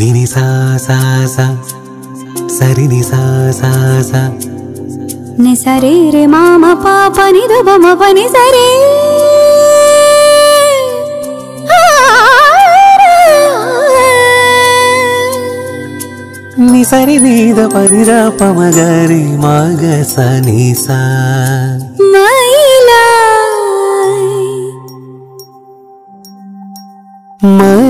Nini sa sa sa, sari ni sa sa sa. Ni sare re mama pa pa ni do mama pa ni sare. Ni sare ni do pa ni da pa ma ga re ma ga sa ni sa.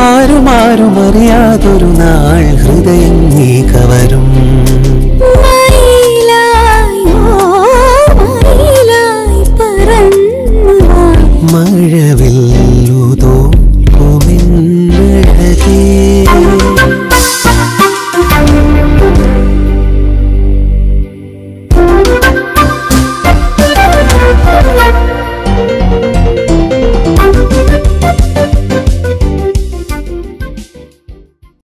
ആരും ആരും അറിയാതൊരു നാൾ ഹൃദയം നീ കവരും.